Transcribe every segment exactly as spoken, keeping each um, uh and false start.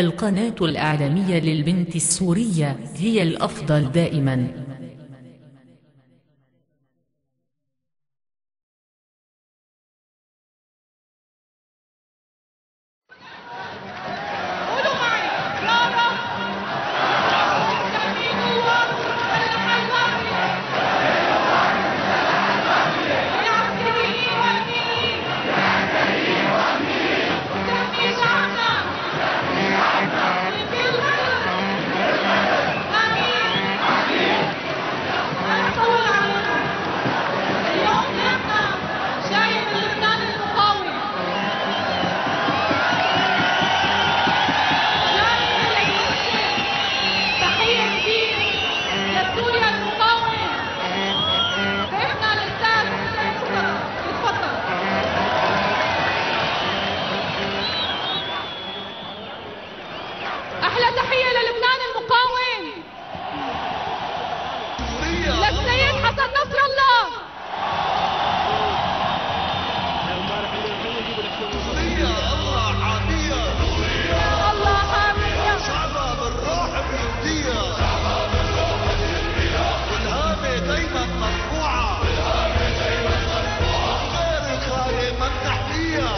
القناة الإعلامية للبنت السورية هي الأفضل دائما. حسن نصر الله الله عادية الله حامية شعبها بالروح بيدية شعبها بالروح بيدية والهامة دايما مرفوعة والهامة دايما مرفوعة غير الخاية ما بنحكيها.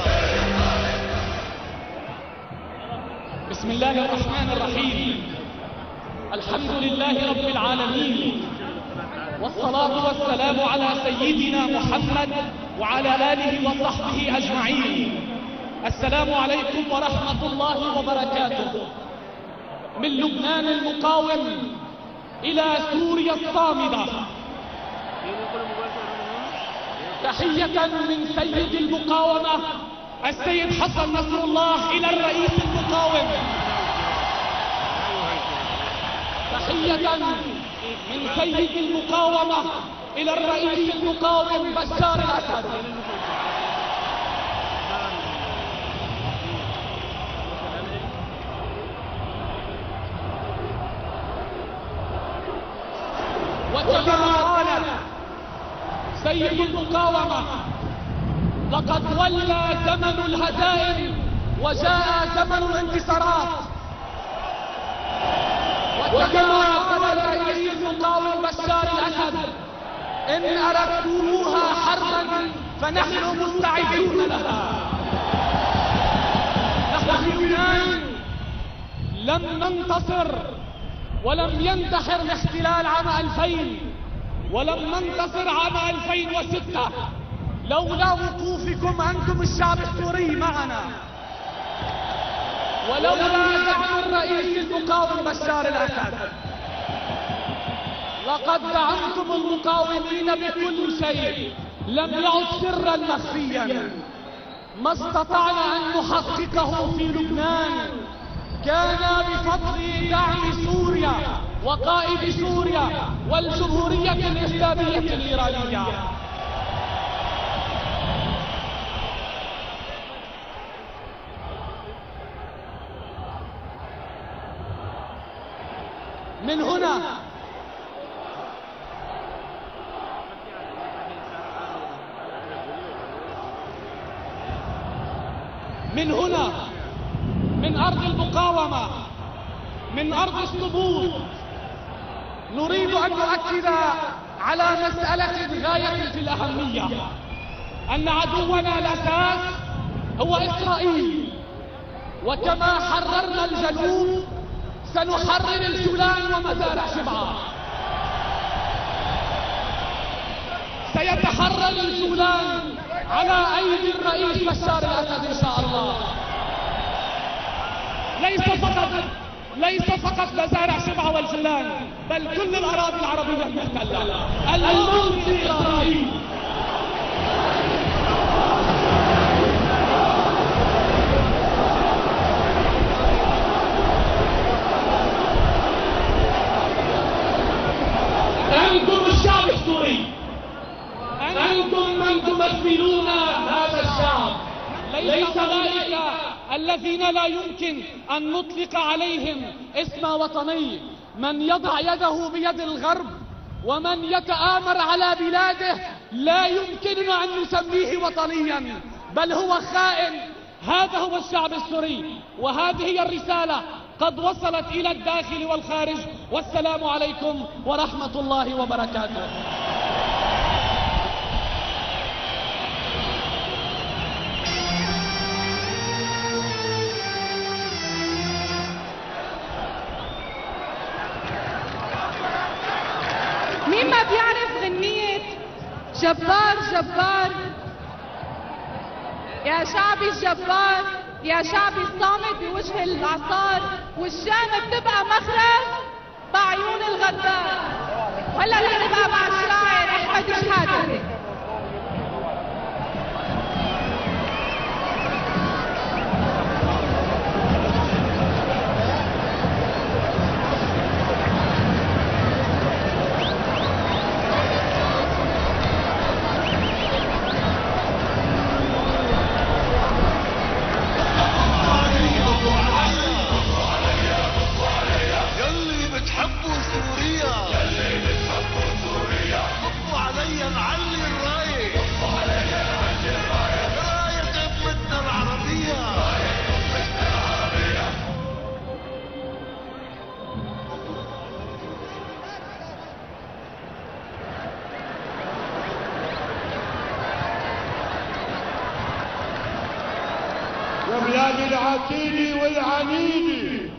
بسم الله الرحمن الرحيم، الحمد لله رب العالمين، والصلاة والسلام على سيدنا محمد وعلى آله وصحبه أجمعين. السلام عليكم ورحمة الله وبركاته. من لبنان المقاوم إلى سوريا الصامدة، تحية من سيد المقاومة السيد حسن نصر الله إلى الرئيس المقاوم، تحية من سيد المقاومة إلى الرئيس المقاوم بشار الأسد. وكما قال سيد المقاومة: لقد ولى زمن الهزائم وجاء زمن الانتصارات. وكما قال الرئيس المقاوم بشار الأسد: إن أردتموها حربا فنحن مستعدون لها. نحن في لبنان لم ننتصر ولم ينتحر الاحتلال عام ألفين، ولم ننتصر عام ألفين وستة لولا وقوفكم أنتم الشعب السوري معنا، ولولا دعم الرئيس المقاوم بشار الأسد. لقد دعمتم المقاومين بكل شيء لم يعد سرا مخفيا. ما استطعنا أن نحققه في لبنان كان بفضل دعم سوريا وقائد سوريا والجمهورية الإسلامية الإيرانية. من هنا من هنا من أرض المقاومة، من أرض الصمود، نريد أن نؤكد على مسألة غاية في الأهمية: أن عدونا الأساس هو إسرائيل، وكما حررنا الجنوب سنحرر الجولان ومزارع شبعة. سيتحرر الجولان على أيدي الرئيس بشار الأسد إن شاء الله. ليس فقط ليس فقط مزارع شبعة والجولان، بل كل الأراضي العربية المحتلة. الموت لإسرائيل. أنتم الشعب السوري، أنتم من تمثلون هذا الشعب، ليس ذلك الذين لا يمكن أن نطلق عليهم اسم وطني. من يضع يده بيد الغرب ومن يتآمر على بلاده لا يمكننا أن نسميه وطنيا، بل هو خائن، هذا هو الشعب السوري، وهذه هي الرسالة قد وصلت إلى الداخل والخارج. والسلام عليكم ورحمة الله وبركاته. مين ما بيعرف غنية جبار جبار، يا شعبي الجبار، يا شعبي الصامد بوجه الإعصار، والشام بتبقى مخرج بعيون الغدار. هلا مين بقى مع الشاعر أحمد شحاتة. يا بلاد العتيد والعنيد،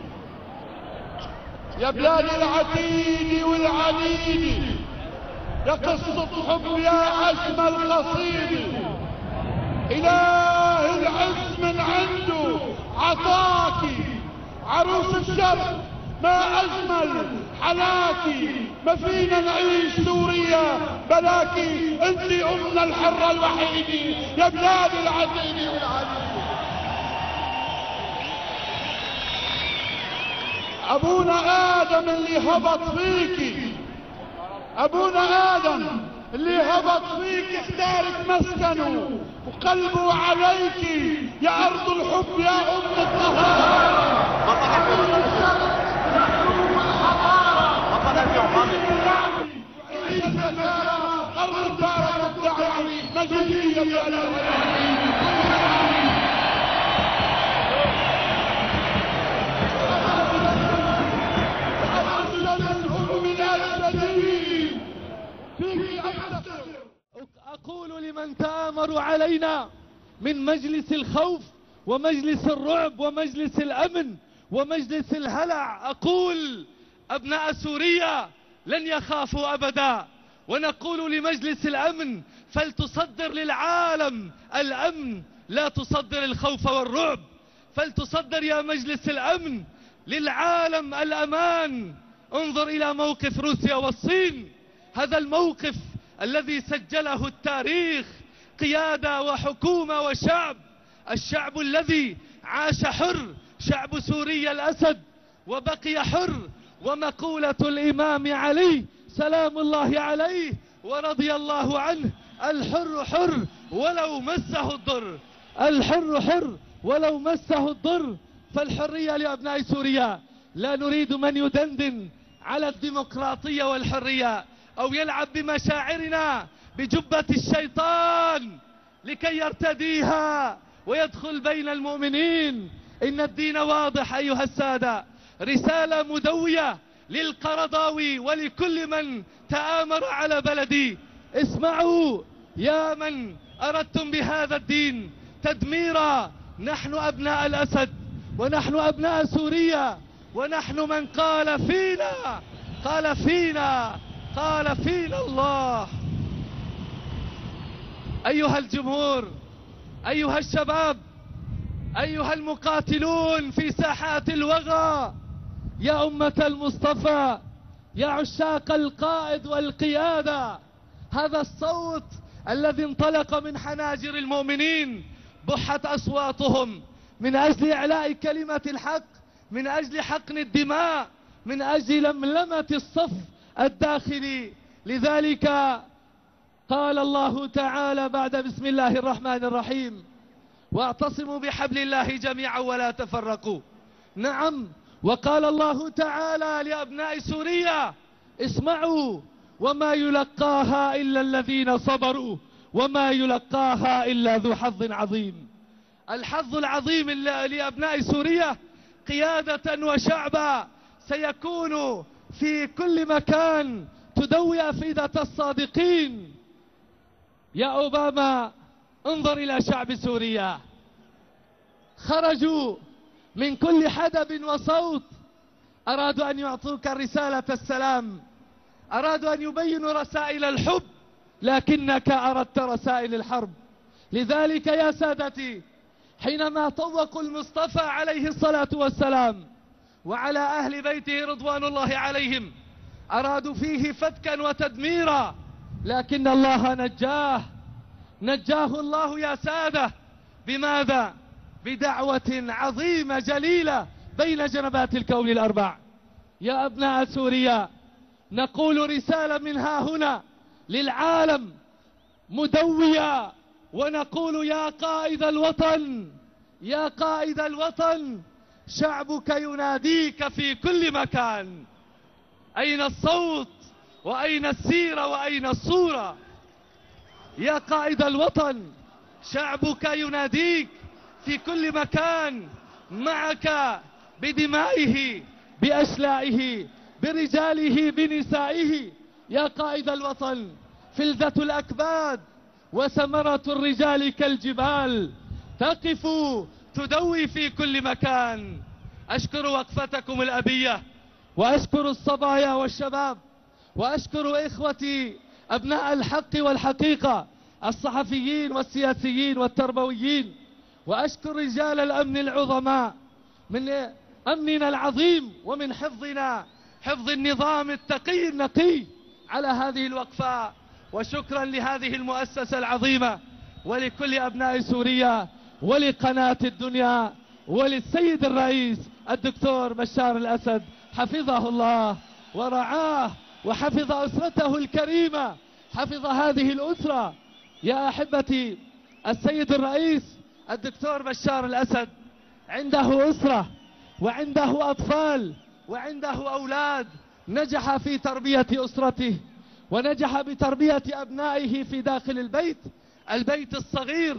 يا بلاد العتيد والعنيد، يا قصة حب يا أجمل قصيدة. إله العز من عنده عطاكي، عروس الشرق ما أجمل حلاكي، ما فينا نعيش سوريا بلاكي، أنت أمنا الحرة الوحيدة يا بلاد العتيد والعنيد. أبونا آدم اللي هبط فيكي، أبونا آدم اللي هبط فيكي اختارك مسكنه وقلبه عليكي، يا أرض الحب يا أم الطهارة، أبونا الشرق يحلوم الحضارة، عيش النسارة أرض الدارة والدعوة مجدية يا الأولين. أقول لمن تآمروا علينا من مجلس الخوف ومجلس الرعب ومجلس الأمن ومجلس الهلع، أقول أبناء سوريا لن يخافوا أبدا، ونقول لمجلس الأمن فلتصدر للعالم الأمن لا تصدر الخوف والرعب، فلتصدر يا مجلس الأمن للعالم الأمان. انظر إلى موقف روسيا والصين، هذا الموقف الذي سجله التاريخ، قيادة وحكومة وشعب، الشعب الذي عاش حر، شعب سوريا الأسد، وبقي حر. ومقولة الإمام علي سلام الله عليه ورضي الله عنه: الحر حر ولو مسه الضر، الحر حر ولو مسه الضر. فالحرية لأبناء سوريا، لا نريد من يدندن على الديمقراطية والحرية أو يلعب بمشاعرنا بجبة الشيطان لكي يرتديها ويدخل بين المؤمنين. إن الدين واضح أيها السادة، رسالة مدوية للقرضاوي ولكل من تآمر على بلدي: اسمعوا يا من أردتم بهذا الدين تدميرا، نحن أبناء الأسد ونحن أبناء سوريا، ونحن من قال فينا قال فينا قال فينا الله. أيها الجمهور، أيها الشباب، أيها المقاتلون في ساحات الوغى، يا أمة المصطفى، يا عشاق القائد والقيادة، هذا الصوت الذي انطلق من حناجر المؤمنين بحت أصواتهم من أجل إعلاء كلمة الحق، من أجل حقن الدماء، من أجل لملمة الصف الداخلي. لذلك قال الله تعالى بعد بسم الله الرحمن الرحيم: واعتصموا بحبل الله جميعا ولا تفرقوا. نعم، وقال الله تعالى لأبناء سوريا: اسمعوا وما يلقاها إلا الذين صبروا وما يلقاها إلا ذو حظ عظيم. الحظ العظيم لأبناء سوريا قيادة وشعبا سيكون في كل مكان تدوي أفئدة الصادقين. يا أوباما انظر إلى شعب سوريا، خرجوا من كل حدب وصوت، أرادوا أن يعطوك رسالة السلام، أرادوا أن يبينوا رسائل الحب، لكنك أردت رسائل الحرب. لذلك يا سادتي، حينما طوقوا المصطفى عليه الصلاة والسلام وعلى أهل بيته رضوان الله عليهم، أرادوا فيه فتكا وتدميرا، لكن الله نجاه، نجاه الله يا سادة. بماذا؟ بدعوة عظيمة جليلة بين جنبات الكون الأربع. يا أبناء سوريا، نقول رسالة من ها هنا للعالم مدوية، ونقول يا قائد الوطن، يا قائد الوطن، شعبك يناديك في كل مكان. أين الصوت وأين السيرة وأين الصورة؟ يا قائد الوطن، شعبك يناديك في كل مكان، معك بدمائه، بأشلائه، برجاله، بنسائه. يا قائد الوطن، فلذة الأكباد وثمرة الرجال كالجبال، تقف تدوي في كل مكان. أشكر وقفتكم الأبية، وأشكر الصبايا والشباب، وأشكر إخوتي أبناء الحق والحقيقة، الصحفيين والسياسيين والتربويين، وأشكر رجال الأمن العظماء من أمننا العظيم ومن حفظنا، حفظ النظام التقي النقي، على هذه الوقفة. وشكرا لهذه المؤسسة العظيمة، ولكل أبناء سوريا، ولقناة الدنيا، وللسيد الرئيس الدكتور بشار الأسد، حفظه الله ورعاه، وحفظ أسرته الكريمة، حفظ هذه الأسرة. يا أحبتي، السيد الرئيس الدكتور بشار الأسد عنده أسرة، وعنده أطفال، وعنده أولاد، نجح في تربية أسرته، ونجح بتربية أبنائه في داخل البيت، البيت الصغير،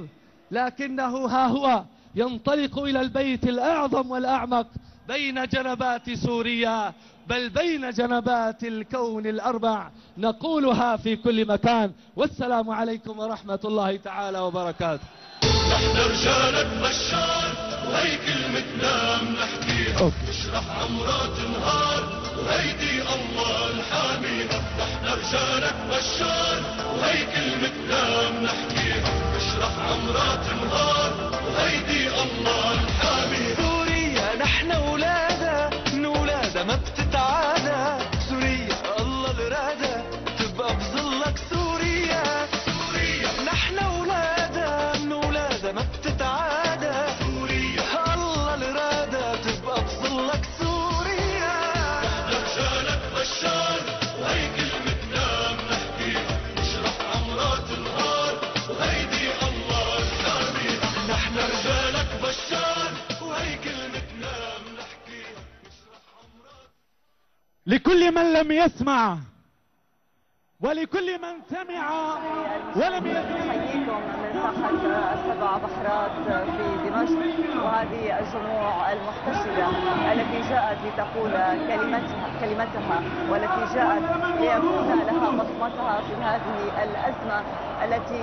لكنه ها هو ينطلق إلى البيت الأعظم والأعمق بين جنبات سوريا، بل بين جنبات الكون الأربع. نقولها في كل مكان، والسلام عليكم ورحمة الله تعالى وبركاته. نحن رجالة بشار، وهي كلمتنا منحكيها، نشرح عمرها تنهار، وهيدي الله حاميها. نحن رجالة بشار، وهي كلمتنا منحكيها، نشرح عمرها تنهار، وهيدي الله حاميها. سوريا نحن أولادها، من أولادها ما بتتعادى، سوريا الله اللي رادها تبقى بظلك. سوريا سوريا نحن أولادها، من أولادها ما بتتعادى، سوريا الله اللي رادها تبقى بظلك. سوريا نحن رجالة بشار، وهي كلمتنا منحكيها، نشرح عمرها تنهار، وهيدي الله حاميها. نحن رجالة بشار، وهي كلمتنا منحكيها، نشرح عمرها. لكل من لم يسمع، ولكل من سمع ولم يسمع، ساحة السبع بحرات في دمشق، وهذه الجموع المحتشدة التي جاءت لتقول كلمتها كلمتها والتي جاءت ليكون لها بصمتها في هذه الأزمة التي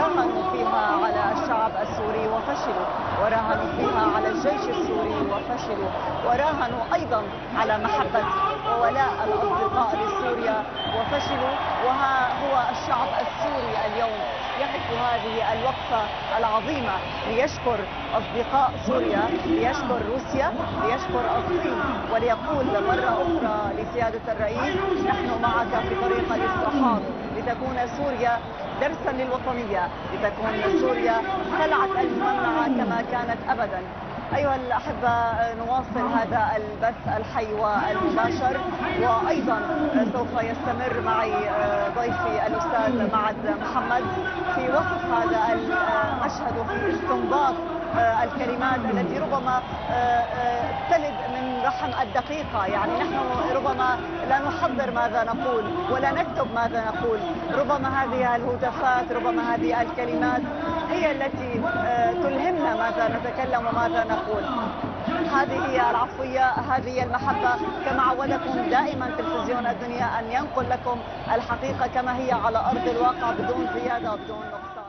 راهنوا فيها على الشعب السوري وفشلوا، وراهنوا فيها على الجيش السوري وفشلوا، وراهنوا أيضا على محبة وولاء الأصدقاء لسوريا وفشلوا. وها هو الشعب السوري اليوم يقف هذه الوقفة العظيمة ليشكر أصدقاء سوريا، ليشكر روسيا، ليشكر الصين، وليقول مرة أخرى لسيادة الرئيس: نحن معك في طريق الاصلاحات، لتكون سوريا درسا للوطنية، لتكون سوريا خلعة الممنعة كما كانت أبدا. أيها الأحبة، نواصل هذا البث الحي والمباشر، وأيضا سوف يستمر معي ضيفي الأستاذ معد محمد في وصف هذا المشهد، وفي استنباط الكلمات التي ربما تلد من رحم الدقيقة. يعني نحن ربما لا نحضر ماذا نقول، ولا نكتب ماذا نقول، ربما هذه الهتافات، ربما هذه الكلمات هي التي تلهمنا ماذا نتكلم وماذا نقول. هذه هي العفوية، هذه المحبة، كما عودكم دائما تلفزيون الدنيا أن ينقل لكم الحقيقة كما هي على أرض الواقع بدون زيادة وبدون نقصان.